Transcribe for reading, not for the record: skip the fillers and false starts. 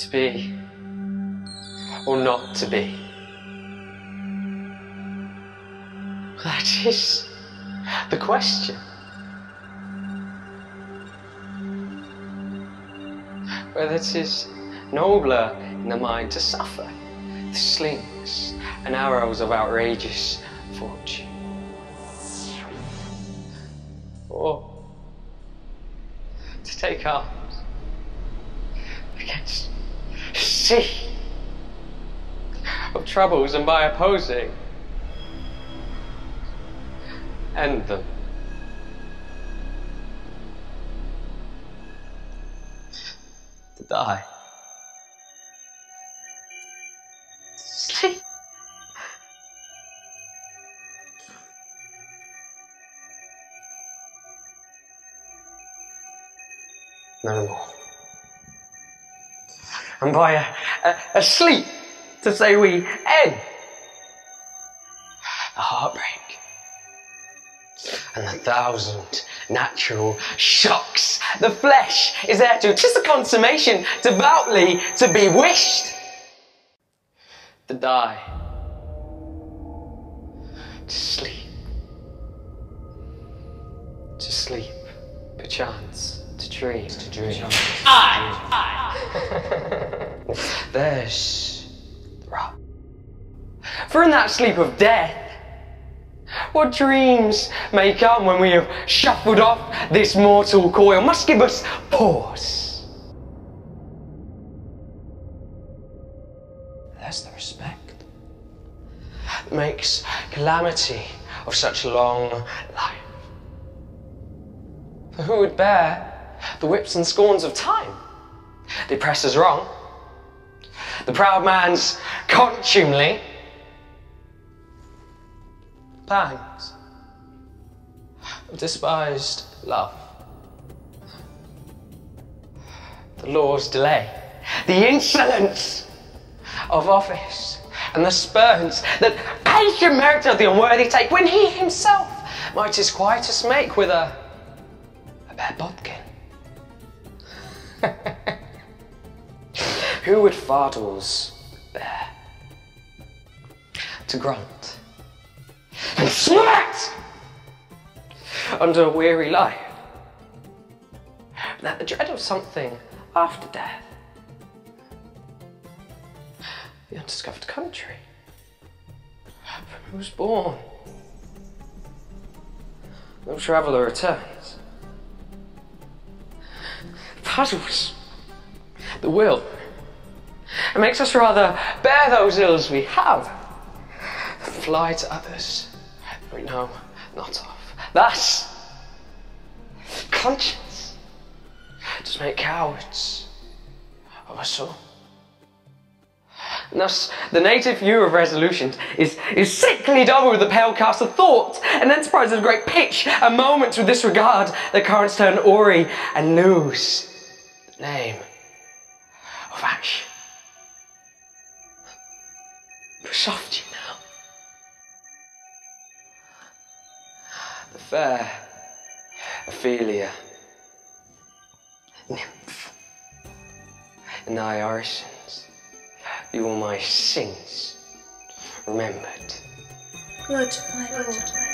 to be or not to be. That is the question. Whether it is nobler in the mind to suffer the slings and arrows of outrageous fortune, or to take arms against a sea of troubles and by opposing end them. To die. To sleep. No more. And by a sleep to say we end the heartbreak and the thousand natural shocks. The flesh is there to kiss the consummation, devoutly to be wished. To die. To sleep. To sleep, perchance. To dream. To dream. I. There's the rock. For in that sleep of death, what dreams may come when we have shuffled off this mortal coil must give us pause. That's the respect that makes calamity of such long life. For who would bear the whips and scorns of time? The oppressor's wrong, the proud man's contumely, pangs of despised love, the law's delay, the insolence of office, and the spurns that patient merit of the unworthy take, when he himself might his quietest make with a bare bodkin. Who would fardels bear to grunt and sweat under a weary life, and that the dread of something after death, the undiscovered country from whose born no traveller returns, puzzles the will and makes us rather bear those ills we have than fly to others we know not of. Thus, conscience does make cowards of us all. And thus, the native hue of resolution is sickly double with the pale cast of thought, an enterprise of great pitch, and moments with this regard, the currents turn awry and lose the name of action. For soft you now. The fair Ophelia, nymph, in thy orisons, be all my sins remembered. Good, my lord.